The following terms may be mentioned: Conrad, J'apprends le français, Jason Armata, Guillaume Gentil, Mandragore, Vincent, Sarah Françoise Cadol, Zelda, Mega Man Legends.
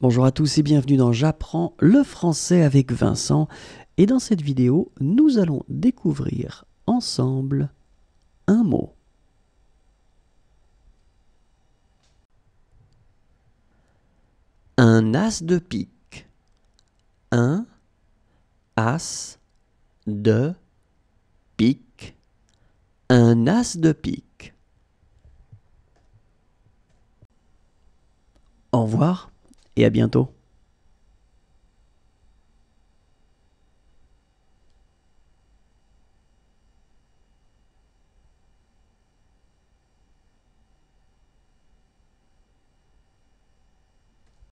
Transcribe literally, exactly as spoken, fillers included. Bonjour à tous et bienvenue dans J'apprends le français avec Vincent. Et dans cette vidéo, nous allons découvrir ensemble un mot. Un as de pique. Un as de pique. Un as de pique. Au revoir. Et à bientôt.